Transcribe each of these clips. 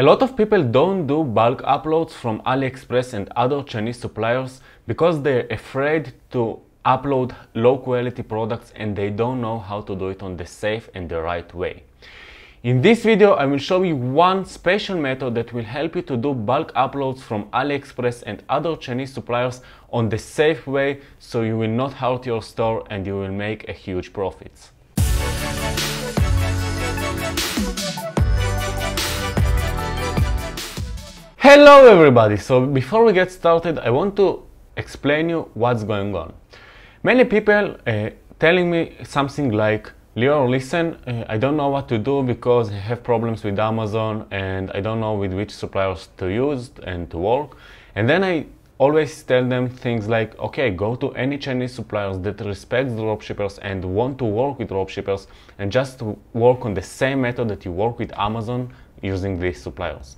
A lot of people don't do bulk uploads from AliExpress and other Chinese suppliers because they're afraid to upload low quality products and they don't know how to do it on the safe and the right way. In this video, I will show you one special method that will help you to do bulk uploads from AliExpress and other Chinese suppliers on the safe way, so you will not hurt your store and you will make a huge profits. Hello everybody! So before we get started, I want to explain you what's going on. Many people telling me something like, Lior, listen, I don't know what to do because I have problems with Amazon and I don't know with which suppliers to use and to work. And then I always tell them things like, okay, go to any Chinese suppliers that respect dropshippers and want to work with dropshippers and just work on the same method that you work with Amazon using these suppliers.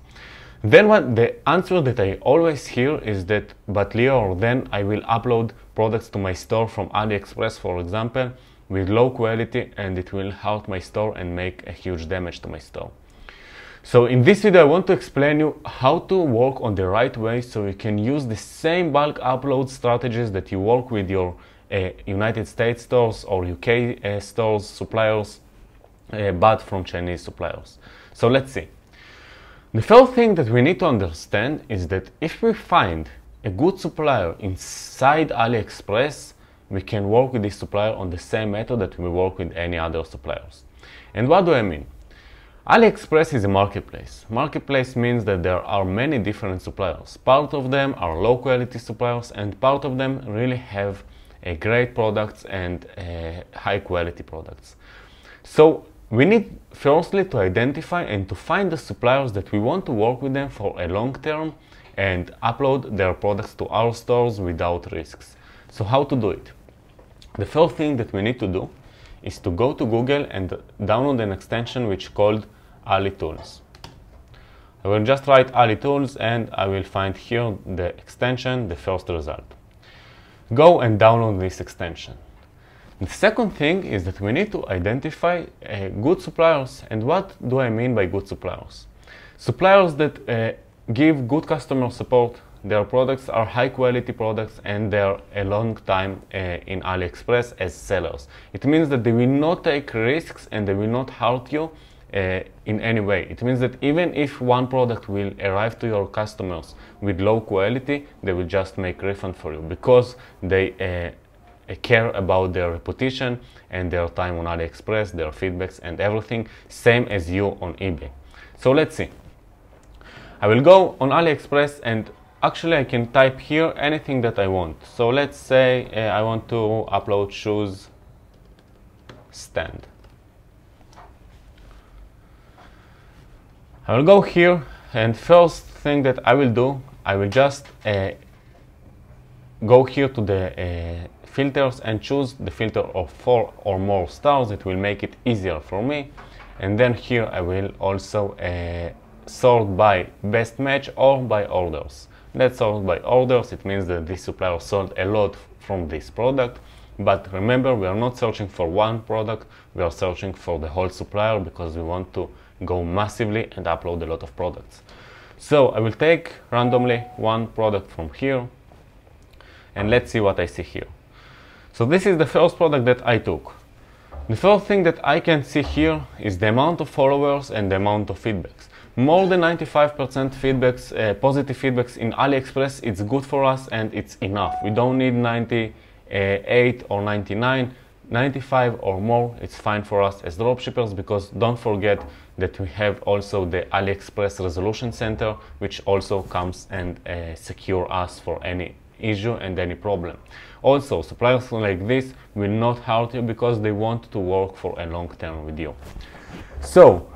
Then what the answer that I always hear is that, but Lior, then I will upload products to my store from AliExpress, for example, with low quality, and it will hurt my store and make a huge damage to my store. So in this video I want to explain you how to work on the right way so you can use the same bulk upload strategies that you work with your United States stores or UK stores, suppliers, but from Chinese suppliers. So let's see. The first thing that we need to understand is that if we find a good supplier inside AliExpress, we can work with this supplier on the same method that we work with any other suppliers. And what do I mean? AliExpress is a marketplace. Marketplace means that there are many different suppliers. Part of them are low quality suppliers and part of them really have great products and high quality products. So we need firstly to identify and to find the suppliers that we want to work with them for a long term and upload their products to our stores without risks. So how to do it? The first thing that we need to do is to go to Google and download an extension which called Ali Tools. I will just write Ali Tools and I will find here the extension, the first result. Go and download this extension. The second thing is that we need to identify good suppliers. And what do I mean by good suppliers? Suppliers that give good customer support. Their products are high quality products and they're a long time in AliExpress as sellers. It means that they will not take risks and they will not hurt you in any way. It means that even if one product will arrive to your customers with low quality, they will just make refund for you because they care about their reputation and their time on AliExpress, their feedbacks and everything, same as you on eBay. So let's see. I will go on AliExpress and actually, I can type here anything that I want. So let's say I want to upload shoes stand. I will go here and first thing that I will do, I will just go here to the filters and choose the filter of 4 or more stars. It will make it easier for me. And then here I will also sort by best match or by orders. Let's sort by orders. It means that this supplier sold a lot from this product, but remember, we are not searching for one product, we are searching for the whole supplier because we want to go massively and upload a lot of products. So I will take randomly one product from here and let's see what I see here. So this is the first product that I took. The first thing that I can see here is the amount of followers and the amount of feedbacks. More than 95% feedbacks, positive feedbacks in AliExpress, it's good for us and it's enough. We don't need 98 or 99, 95 or more, it's fine for us as dropshippers because don't forget that we have also the AliExpress Resolution Center, which also comes and secure us for any issue and any problem. Also, suppliers like this will not hurt you because they want to work for a long term with you. So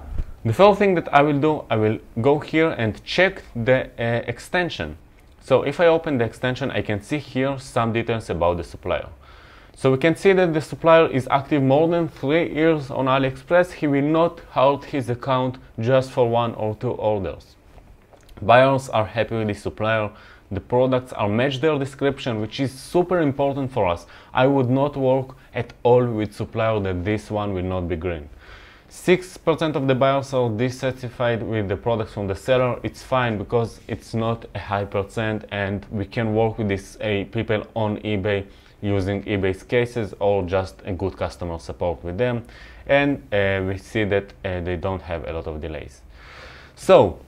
the first thing that I will do, I will go here and check the extension. So if I open the extension, I can see here some details about the supplier. So we can see that the supplier is active more than 3 years on AliExpress. He will not hurt his account just for 1 or 2 orders. Buyers are happy with the supplier. The products are match their description, which is super important for us. I would not work at all with supplier that this one will not be green. 6% of the buyers are dissatisfied with the products from the seller. It's fine because it's not a high percent, and we can work with these people on eBay using eBay's cases or just a good customer support with them. And we see that they don't have a lot of delays. So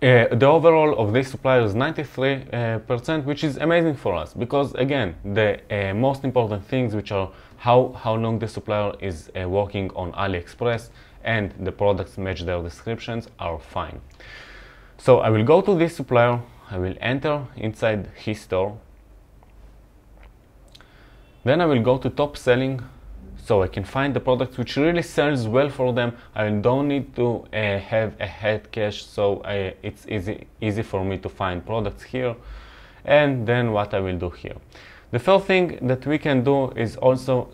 the overall of this supplier is 93%, which is amazing for us, because again, the most important things, which are how long the supplier is working on AliExpress and the products match their descriptions, are fine. So I will go to this supplier, I will enter inside his store, then I will go to top selling, so I can find the product which really sells well for them. I don't need to have a head cache, so it's easy for me to find products here. And then what I will do here, the first thing that we can do is also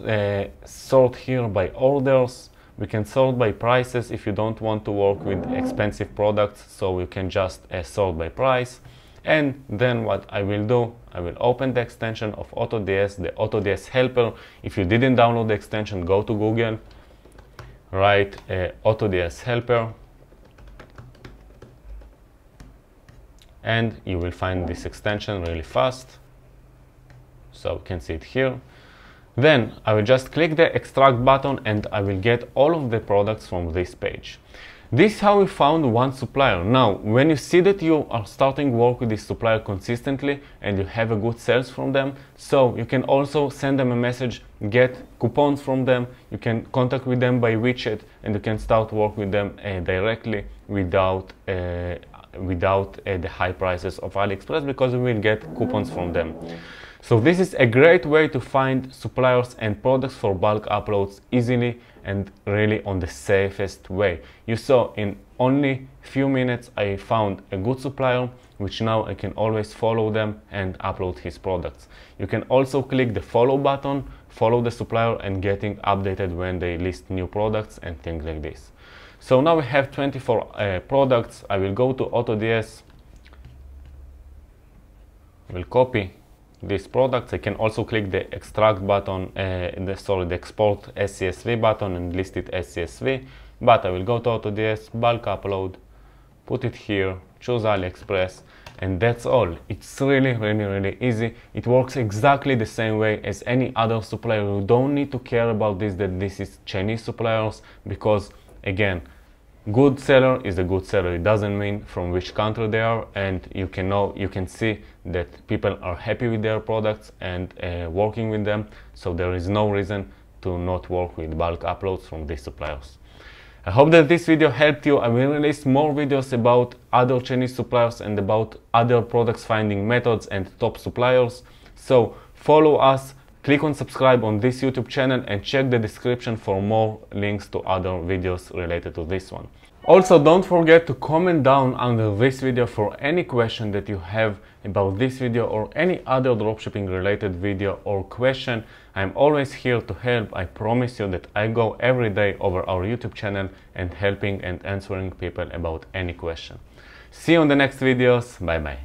sort here by orders. We can sort by prices if you don't want to work with expensive products, so you can just sort by price. And then what I will do, I will open the extension of AutoDS, the AutoDS helper. If you didn't download the extension, go to Google, write AutoDS helper, and you will find this extension really fast. So you can see it here. Then I will just click the extract button and I will get all of the products from this page. This is how we found one supplier. Now, when you see that you are starting work with this supplier consistently and you have a good sales from them, so you can also send them a message, get coupons from them, you can contact with them by WeChat, and you can start work with them directly without the high prices of AliExpress, because we will get coupons from them. So this is a great way to find suppliers and products for bulk uploads easily and really on the safest way. You saw in only few minutes I found a good supplier, which now I can always follow them and upload his products. You can also click the follow button, follow the supplier and getting updated when they list new products and things like this. So now we have 24 products. I will go to AutoDS, will copy these products. I can also click the extract button, the export as CSV button and list it as CSV. But I will go to AutoDS, bulk upload, put it here, choose AliExpress, and that's all. It's really easy. It works exactly the same way as any other supplier. You don't need to care about this, that this is Chinese suppliers, because again, good seller is a good seller. It doesn't mean from which country they are, and you can know, you can see that people are happy with their products and working with them. So there is no reason to not work with bulk uploads from these suppliers. I hope that this video helped you. I will release more videos about other Chinese suppliers and about other products finding methods and top suppliers. So follow us, click on subscribe on this YouTube channel, and check the description for more links to other videos related to this one. Also, don't forget to comment down under this video for any question that you have about this video or any other dropshipping related video or question. I'm always here to help. I promise you that I go every day over our YouTube channel and helping and answering people about any question. See you on the next videos. Bye bye.